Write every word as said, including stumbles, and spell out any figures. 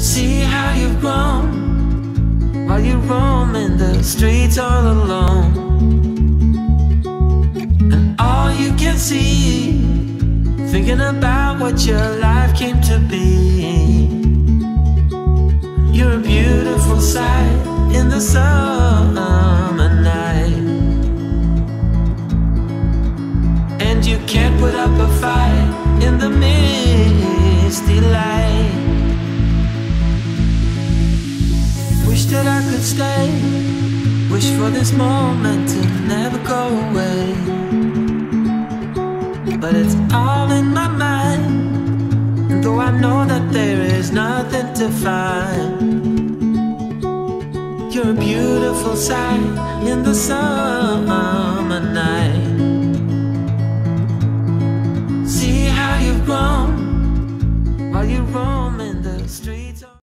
See how you've grown while you roam in the streets all alone. And all you can see, thinking about what your life came to be. You're a beautiful sight in the summer night, and you can't put up a fight in the misty light. Wish that I could stay, wish for this moment to never go away, but it's all in my mind, and though I know that there is nothing to find. You're a beautiful sight in the summer night. See how you've grown while you roam in the street.